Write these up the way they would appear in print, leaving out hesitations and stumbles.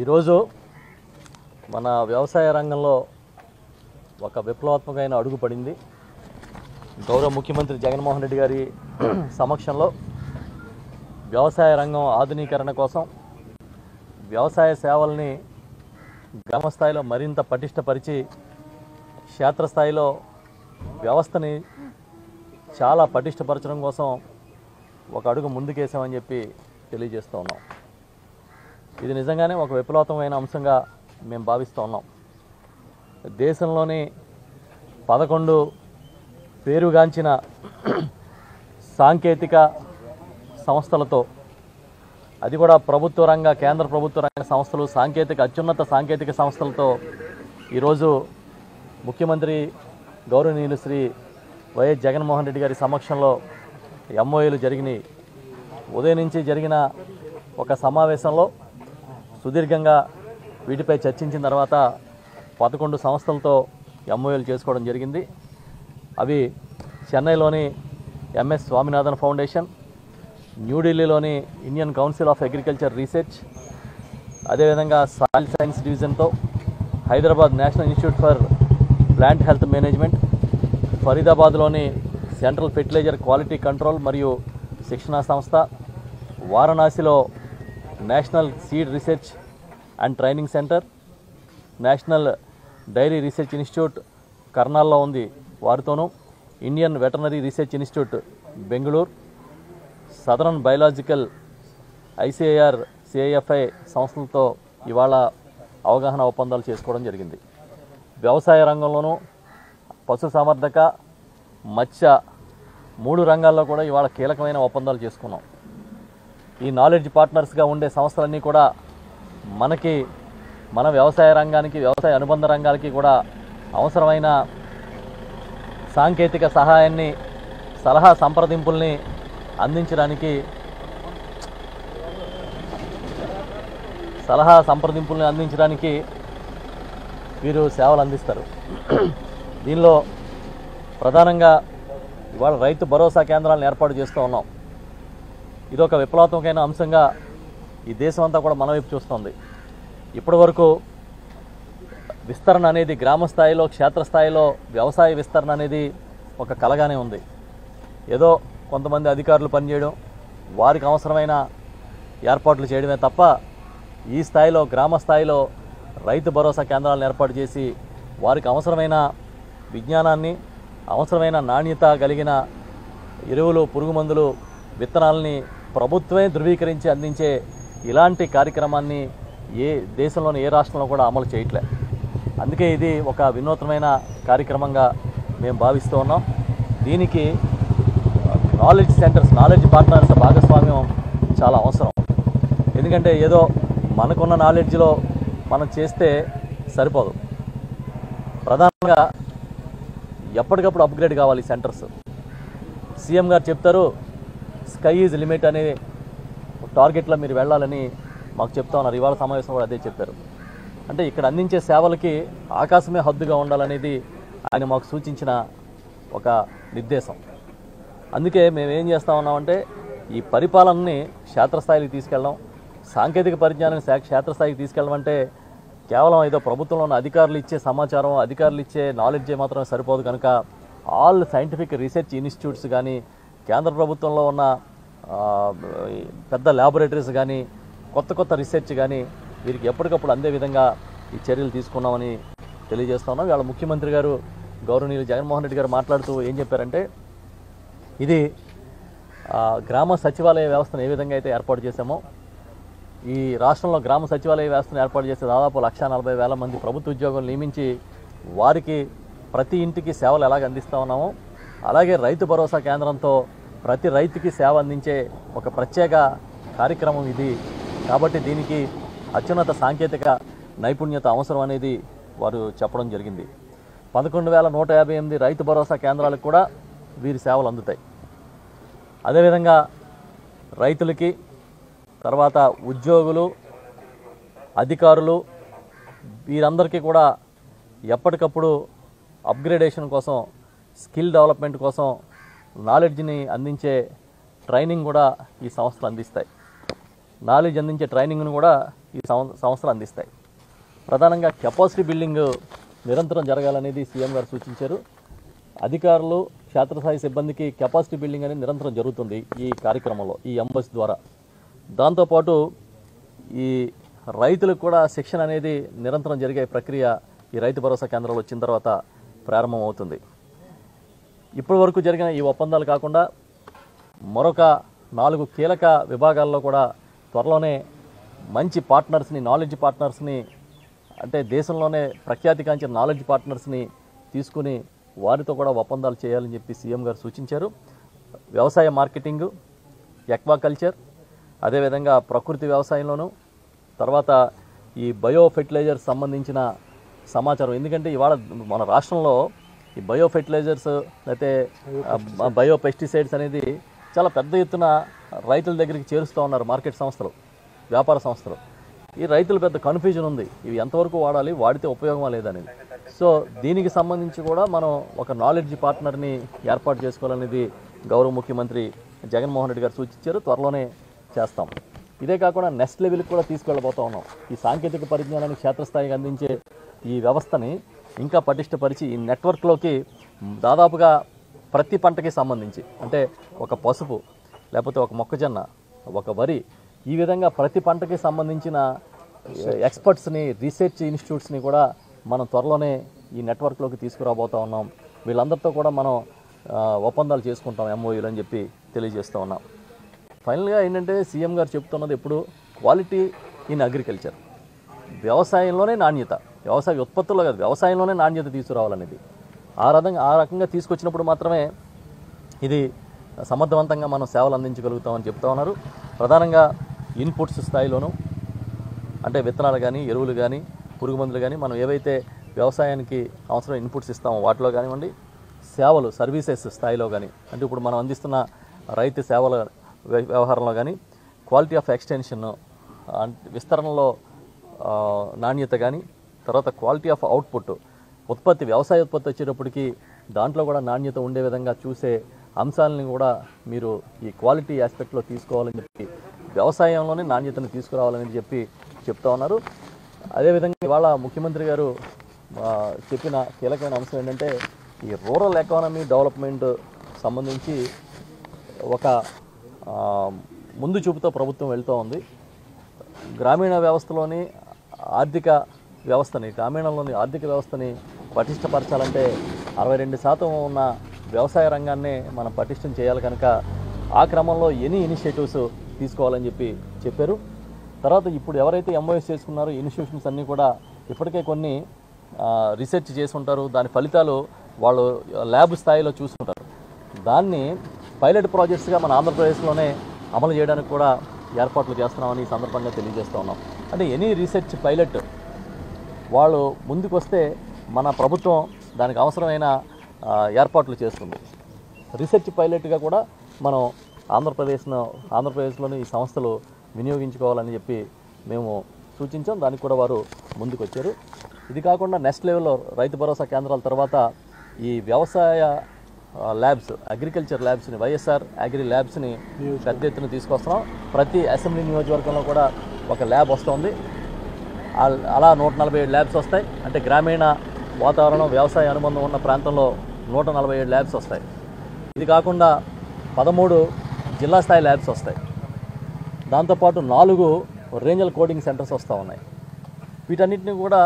ఈరోజు మన వ్యవసాయ రంగంలో ఒక విప్లవాత్మకమైన అడుగు పడింది. గౌరవ ముఖ్యమంత్రి జగన్మోహన్ రెడ్డి గారి సమక్షంలో వ్యవసాయ రంగం ఆధునీకరణ కోసం వ్యవసాయ సేవల్ని గ్రామస్థాయిలో మరింత పటిష్టపరిచి క్షేత్రస్థాయిలో వ్యవస్థని చాలా పటిష్టపరచడం కోసం ఒక అడుగు ముందుకేసామని చెప్పి తెలియజేస్తూ ఉన్నాం. ఇది నిజంగానే ఒక విప్లవాత్మకమైన అంశంగా మేము భావిస్తూ ఉన్నాం. దేశంలోని 11 పేరుగాంచిన సాంకేతిక సంస్థలతో, అది కూడా ప్రభుత్వ రంగ, కేంద్ర ప్రభుత్వ రంగ సంస్థలు, అత్యున్నత సాంకేతిక సంస్థలతో ఈరోజు ముఖ్యమంత్రి గౌరవనీయులు శ్రీ వైఎస్ జగన్మోహన్ రెడ్డి గారి సమక్షంలో ఎంఓఏలు జరిగినాయి. ఉదయం నుంచి జరిగిన ఒక సమావేశంలో సుదీర్ఘంగా వీటిపై చర్చించిన తర్వాత 11 సంస్థలతో ఎంఓఏలు చేసుకోవడం జరిగింది. అవి చెన్నైలోని ఎంఎస్ స్వామినాథన్ ఫౌండేషన్, న్యూఢిల్లీలోని Indian council of agriculture research, అదేవిధంగా సాయిల్ సైన్స్ డివిజన్తో Hyderabad national institute for plant health management, ఫరీదాబాద్లోని సెంట్రల్ ఫెర్టిలైజర్ క్వాలిటీ కంట్రోల్ మరియు శిక్షణా సంస్థ, వారణాసిలో national seed research and training centre, national dairy research institute కర్నాల్లో ఉంది, వారితోనూ Indian veterinary research institute Bengaluru, southern biological, ICIR, CIFI సంస్థలతో ఇవాళ అవగాహన ఒప్పందాలు చేసుకోవడం జరిగింది. వ్యవసాయ రంగంలోనూ పశు సంవర్ధక, మత్స్య 3 రంగాల్లో కూడా ఇవాళ కీలకమైన ఒప్పందాలు చేసుకున్నాం. ఈ నాలెడ్జ్ పార్ట్నర్స్గా ఉండే సంస్థలన్నీ కూడా మనకి, మన వ్యవసాయ రంగానికి, వ్యవసాయ అనుబంధ రంగాలకి కూడా అవసరమైన సాంకేతిక సహాయాన్ని, సలహా సంప్రదింపుల్ని అందించడానికి వీరు సేవలు అందిస్తారు. దీనిలో ప్రధానంగా ఇవాళ రైతు భరోసా కేంద్రాలను ఏర్పాటు చేస్తూ ఉన్నాం. ఇదొక విప్లవాత్మకమైన అంశంగా ఈ దేశం అంతా కూడా మన వైపు చూస్తుంది. ఇప్పటి వరకు విస్తరణ అనేది గ్రామస్థాయిలో, క్షేత్రస్థాయిలో వ్యవసాయ విస్తరణ అనేది ఒక కలగానే ఉంది. ఏదో కొంతమంది అధికారులు పనిచేయడం, వారికి అవసరమైన ఏర్పాట్లు చేయడమే తప్ప ఈ స్థాయిలో, గ్రామస్థాయిలో రైతు భరోసా కేంద్రాలను ఏర్పాటు చేసి వారికి అవసరమైన విజ్ఞానాన్ని, అవసరమైన నాణ్యత కలిగిన ఎరువులు, పురుగు మందులు, విత్తనాలని ప్రభుత్వమే ధృవీకరించి అందించే ఇలాంటి కార్యక్రమాన్ని ఏ దేశంలోని ఏ రాష్ట్రంలో కూడా అమలు చేయట్లే. అందుకే ఇది ఒక వినూత్నమైన కార్యక్రమంగా మేము భావిస్తూ ఉన్నాం. దీనికి నాలెడ్జ్ సెంటర్స్, నాలెడ్జ్ పార్ట్నర్స్ భాగస్వామ్యం చాలా అవసరం. ఎందుకంటే ఏదో మనకున్న నాలెడ్జ్లో మనం చేస్తే సరిపోదు. ప్రధానంగా ఎప్పటికప్పుడు అప్గ్రేడ్ కావాలి సెంటర్స్. సీఎం గారు చెప్తారు, స్కై ఈజ్ లిమిట్ అనే టార్గెట్లో మీరు వెళ్ళాలని మాకు చెప్తా ఉన్నారు. ఇవాళ సమావేశం కూడా అదే చెప్పారు. అంటే ఇక్కడ అందించే సేవలకి ఆకాశమే హద్దుగా ఉండాలనేది ఆయన మాకు సూచించిన ఒక నిర్దేశం. అందుకే మేమేం చేస్తా ఉన్నామంటే ఈ పరిపాలనని క్షేత్రస్థాయికి తీసుకెళ్ళడం, సాంకేతిక పరిజ్ఞానాన్ని క్షేత్రస్థాయికి తీసుకెళ్ళడం అంటే కేవలం ఏదో ప్రభుత్వంలో ఉన్న అధికారులు ఇచ్చే సమాచారం, అధికారులు ఇచ్చే నాలెడ్జే మాత్రమే సరిపోదు. కనుక ఆల్ సైంటిఫిక్ రీసెర్చ్ ఇన్స్టిట్యూట్స్ కానీ, కేంద్ర ప్రభుత్వంలో ఉన్న పెద్ద ల్యాబొరేటరీస్ కానీ, కొత్త రీసెర్చ్ కానీ వీరికి ఎప్పటికప్పుడు అందే విధంగా ఈ చర్యలు తీసుకున్నామని తెలియజేస్తున్నాం. ఇవాళ ముఖ్యమంత్రి గారు గౌరవనీయులు జగన్మోహన్ రెడ్డి గారు మాట్లాడుతూ ఏం చెప్పారంటే, ఇది గ్రామ సచివాలయ వ్యవస్థను ఏ విధంగా అయితే ఏర్పాటు చేశామో, ఈ రాష్ట్రంలో గ్రామ సచివాలయ వ్యవస్థను ఏర్పాటు చేసే దాదాపు 140,000 మంది ప్రభుత్వ ఉద్యోగులు నియమించి వారికి ప్రతి ఇంటికి సేవలు ఎలాగ అందిస్తూ ఉన్నామో, అలాగే రైతు భరోసా కేంద్రంతో ప్రతి రైతుకి సేవ అందించే ఒక ప్రత్యేక కార్యక్రమం ఇది. కాబట్టి దీనికి అత్యున్నత సాంకేతిక నైపుణ్యత అవసరం అనేది వారు చెప్పడం జరిగింది. 11,158 రైతు భరోసా కేంద్రాలకు కూడా వీరి సేవలు అందుతాయి. అదేవిధంగా రైతులకి, తర్వాత ఉద్యోగులు, అధికారులు, వీరందరికీ కూడా ఎప్పటికప్పుడు అప్గ్రేడేషన్ కోసం, స్కిల్ డెవలప్మెంట్ కోసం నాలెడ్జ్ని అందించే ట్రైనింగ్ కూడా ఈ సంస్థలు అందిస్తాయి. నాలెడ్జ్ అందించే ట్రైనింగ్ను కూడా ఈ సంస్థలు అందిస్తాయి. ప్రధానంగా కెపాసిటీ బిల్డింగ్ నిరంతరం జరగాలనేది సీఎం గారు సూచించారు. అధికారులు, క్షేత్రస్థాయి సిబ్బందికి కెపాసిటీ బిల్డింగ్ అనేది నిరంతరం జరుగుతుంది ఈ కార్యక్రమంలో, ఈ ఎంబస్ ద్వారా. దాంతోపాటు ఈ రైతులకు కూడా శిక్షణ అనేది నిరంతరం జరిగే ప్రక్రియ ఈ రైతు భరోసా కేంద్రాలు వచ్చిన తర్వాత ప్రారంభమవుతుంది. ఇప్పటి వరకు జరిగిన ఈ ఒప్పందాలు కాకుండా మరొక 4 కీలక విభాగాల్లో కూడా త్వరలోనే మంచి పార్ట్నర్స్ని, నాలెడ్జ్ పార్ట్నర్స్ని, అంటే దేశంలోనే ప్రఖ్యాతిగాంచిన నాలెడ్జ్ పార్ట్నర్స్ని తీసుకుని వారితో కూడా ఒప్పందాలు చేయాలని చెప్పి సీఎం గారు సూచించారు. వ్యవసాయ మార్కెటింగు, ఎక్వాకల్చర్, అదేవిధంగా ప్రకృతి వ్యవసాయంలోనూ, తర్వాత ఈ బయో ఫెర్టిలైజర్స్ సంబంధించిన సమాచారం. ఎందుకంటే ఇవాళ మన రాష్ట్రంలో ఈ బయో ఫెర్టిలైజర్స్ అయితే బయో పెస్టిసైడ్స్ అనేది చాలా పెద్ద ఎత్తున రైతుల దగ్గరికి చేరుస్తూ ఉన్నారు మార్కెట్ సంస్థలు, వ్యాపార సంస్థలు. ఈ రైతులు పెద్ద కన్ఫ్యూజన్ ఉంది, ఇవి ఎంతవరకు వాడాలి, వాడితే ఉపయోగమా లేదనేది. సో దీనికి సంబంధించి కూడా మనం ఒక నాలెడ్జ్ పార్ట్నర్ని ఏర్పాటు చేసుకోవాలనేది గౌరవ ముఖ్యమంత్రి జగన్మోహన్ రెడ్డి గారు సూచించారు. త్వరలోనే చేస్తాం. ఇదే కాకుండా నెక్స్ట్ లెవెల్కి కూడా తీసుకెళ్ళబోతూ ఉన్నాం. ఈ సాంకేతిక పరిజ్ఞానాన్ని క్షేత్రస్థాయికి అందించే ఈ వ్యవస్థని ఇంకా పటిష్టపరిచి ఈ నెట్వర్క్లోకి దాదాపుగా ప్రతి పంటకి సంబంధించి, అంటే ఒక పసుపు, లేకపోతే ఒక మొక్కజొన్న, ఒక వరి, ఈ విధంగా ప్రతి పంటకి సంబంధించిన ఎక్స్పర్ట్స్ని, రీసెర్చ్ ఇన్స్టిట్యూట్స్ని కూడా మనం త్వరలోనే ఈ నెట్వర్క్లోకి తీసుకురాబోతూ ఉన్నాం. వీళ్ళందరితో కూడా మనం ఒప్పందాలు చేసుకుంటాం, ఎంఓయూలు అని చెప్పి తెలియజేస్తూ ఉన్నాం. ఫైనల్గా ఏంటంటే సీఎం గారు చెప్తున్నది ఎప్పుడు క్వాలిటీ ఇన్ అగ్రికల్చర్, వ్యవసాయంలోనే నాణ్యత, వ్యవసాయ ఉత్పత్తుల్లో కాదు వ్యవసాయంలోనే నాణ్యత తీసుకురావాలనేది. ఆ రకంగా తీసుకొచ్చినప్పుడు మాత్రమే ఇది సమర్థవంతంగా మనం సేవలు అందించగలుగుతామని చెప్తా ఉన్నారు. ప్రధానంగా ఇన్పుట్స్ స్థాయిలోనూ, అంటే విత్తనాలు కానీ, ఎరువులు కానీ, పురుగు మందులు కానీ, మనం ఏవైతే వ్యవసాయానికి అవసరం ఇన్పుట్స్ ఇస్తామో వాటిలో కానివ్వండి, సేవలు, సర్వీసెస్ స్థాయిలో కానీ, అంటే ఇప్పుడు మనం అందిస్తున్న రైతు సేవల వ్యవహారంలో కానీ, క్వాలిటీ ఆఫ్ ఎక్స్టెన్షన్, విస్తరణలో నాణ్యత కానీ, తర్వాత క్వాలిటీ ఆఫ్ అవుట్పుట్, ఉత్పత్తి, వ్యవసాయ ఉత్పత్తి వచ్చేటప్పటికి దాంట్లో కూడా నాణ్యత ఉండే విధంగా చూసే అంశాలని కూడా మీరు ఈ క్వాలిటీ ఆస్పెక్ట్లో తీసుకోవాలని చెప్పి, వ్యవసాయంలోనే నాణ్యతను తీసుకురావాలని చెప్పి చెప్తా ఉన్నారు. అదేవిధంగా ఇవాళ ముఖ్యమంత్రి గారు చెప్పిన కీలకమైన అంశం ఏంటంటే ఈ రూరల్ ఎకానమీ డెవలప్మెంట్ సంబంధించి ఒక ముందు చూపుతో ప్రభుత్వం వెళ్తూ ఉంది. గ్రామీణ వ్యవస్థలోని ఆర్థిక వ్యవస్థని, గ్రామీణంలోని ఆర్థిక వ్యవస్థని పటిష్టపరచాలంటే 62% ఉన్న వ్యవసాయ రంగాన్నే మనం పటిష్టం చేయాలి కనుక ఆ క్రమంలో ఎన్ని ఇనిషియేటివ్స్ తీసుకోవాలని చెప్పి చెప్పారు. తర్వాత ఇప్పుడు ఎవరైతే ఎంఓఎస్ చేసుకున్నారో ఇన్స్టిట్యూషన్స్ అన్నీ కూడా ఇప్పటికే కొన్ని రీసెర్చ్ చేసుకుంటారు, దాని ఫలితాలు వాళ్ళు ల్యాబ్ స్థాయిలో చూసుకుంటారు. దాన్ని పైలట్ ప్రాజెక్ట్స్గా మన ఆంధ్రప్రదేశ్లోనే అమలు చేయడానికి కూడా ఏర్పాట్లు చేస్తున్నామని ఈ సందర్భంగా తెలియజేస్తూ ఉన్నాం. అంటే ఎనీ రీసెర్చ్ పైలట్ వాళ్ళు ముందుకు వస్తే మన ప్రభుత్వం దానికి అవసరమైన ఏర్పాట్లు చేస్తుంది. రీసెర్చ్ పైలట్గా కూడా మనం ఆంధ్రప్రదేశ్లోని ఈ సంస్థలు వినియోగించుకోవాలని చెప్పి మేము సూచించాం. దానికి కూడా వారు ముందుకు వచ్చారు. ఇది కాకుండా నెక్స్ట్ లెవెల్లో రైతు భరోసా కేంద్రాల తర్వాత ఈ వ్యవసాయ ల్యాబ్స్, అగ్రికల్చర్ ల్యాబ్స్ని, వైఎస్ఆర్ అగ్రి ల్యాబ్స్ని పెద్ద ఎత్తున తీసుకొస్తున్నాం. ప్రతి అసెంబ్లీ నియోజకవర్గంలో కూడా ఒక ల్యాబ్ వస్తుంది. అలా 147 ల్యాబ్స్ వస్తాయి. అంటే గ్రామీణ వాతావరణం, వ్యవసాయ అనుబంధం ఉన్న ప్రాంతంలో 147 ల్యాబ్స్ వస్తాయి. ఇది కాకుండా 13 జిల్లా స్థాయి ల్యాబ్స్ వస్తాయి. దాంతోపాటు 4 రేంజల్ కోడింగ్ సెంటర్స్ వస్తూ ఉన్నాయి. వీటన్నిటిని కూడా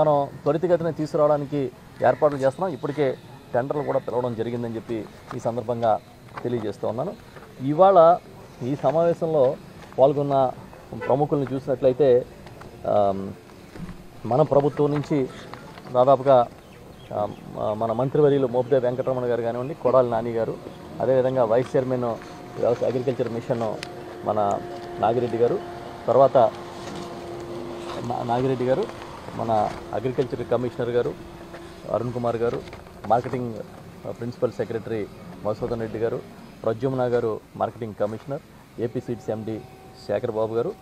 మనం త్వరితగతిన తీసుకురావడానికి ఏర్పాట్లు చేస్తున్నాం. ఇప్పటికే టెండర్లు కూడా పిలవడం జరిగిందని చెప్పి ఈ సందర్భంగా తెలియజేస్తూ ఉన్నాను. ఇవాళ ఈ సమావేశంలో పాల్గొన్న ప్రముఖులను చూసినట్లయితే మన ప్రభుత్వం నుంచి దాదాపుగా మన మంత్రివర్యులు మోపిదేవి వెంకటరమణ గారు కానివ్వండి, కోడాలి నాని గారు, అదేవిధంగా వైస్ చైర్మన్ వ్యవసాయ అగ్రికల్చర్ మిషన్ మన నాగిరెడ్డి గారు, మన అగ్రికల్చర్ కమిషనర్ గారు Arun Kumar garu, marketing principal secretary Madhusudan Reddy garu, Pradyumna garu marketing commissioner, AP seeds MD Shekharbabu garu,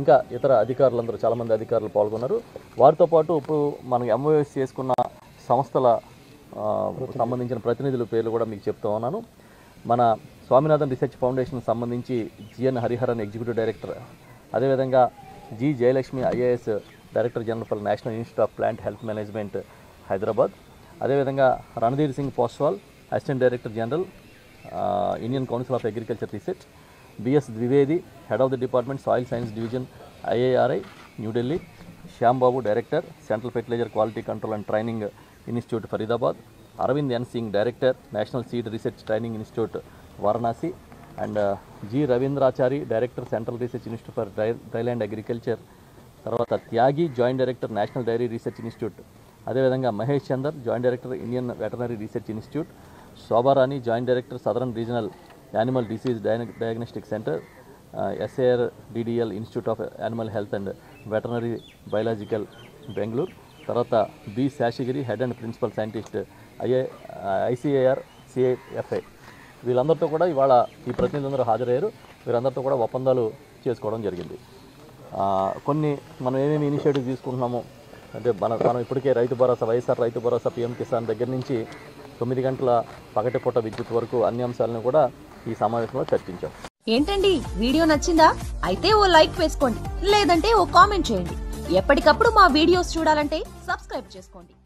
ఇంకా ఇతర అధికారులందరూ, చాలామంది అధికారులు పాల్గొన్నారు. వారితో పాటు ఇప్పుడు మనం ఎంఓఎస్ చేసుకున్న సంస్థల సంబంధించిన ప్రతినిధుల పేర్లు కూడా మీకు చెప్తా ఉన్నాను. మన స్వామినాథన్ రీసెర్చ్ ఫౌండేషన్ సంబంధించి జిఎన్ హరిహరన్ ఎగ్జిక్యూటివ్ డైరెక్టర్, అదేవిధంగా G Jayalakshmi IAS director general for national institute of plant health management Hyderabad, అదేవిధంగా Randhir Singh Poswal assistant director general Indian council of agriculture research, BS Dwivedi head of the department soil science division IARI New Delhi, Shyambabu director central fertiliser quality control and training institute Faridabad, Arvind N Singh director national seed research training institute Varanasi, and G Ravindrachari director central research institute for dryland agriculture, Saravata Tyagi joint director national dairy research institute, అదేవిధంగా Mahesh Chander joint director Indian veterinary research institute, Shobharani joint director southern regional animal disease diagnostic centre SAR DDL institute of animal health and veterinary biological Bengaluru, తర్వాత B Seshagiri head and principal scientist ICAR CIFI. వీళ్ళందరితో కూడా ఇవాళ ఈ ప్రతినిధులందరూ హాజరయ్యారు. వీరందరితో కూడా ఒప్పందాలు చేసుకోవడం జరిగింది. కొన్ని మనం ఏమేమి ఇనిషియేటివ్ తీసుకుంటున్నాము అంటే మనం ఇప్పటికే రైతు భరోసా, వైఎస్ఆర్ రైతు భరోసా, పిఎం కిసాన్ దగ్గర నుంచి 9 గంటల పగటిపూట విద్యుత్ వరకు అన్ని అంశాలను కూడా ఈ సమావేశంలో చర్చించాం. ఏంటండి, వీడియో నచ్చిందా? అయితే ఓ లైక్ వేసుకోండి, లేదంటే ఓ కామెంట్ చేయండి. ఎప్పటికప్పుడు మా వీడియోస్ చూడాలంటే సబ్స్క్రైబ్ చేసుకోండి.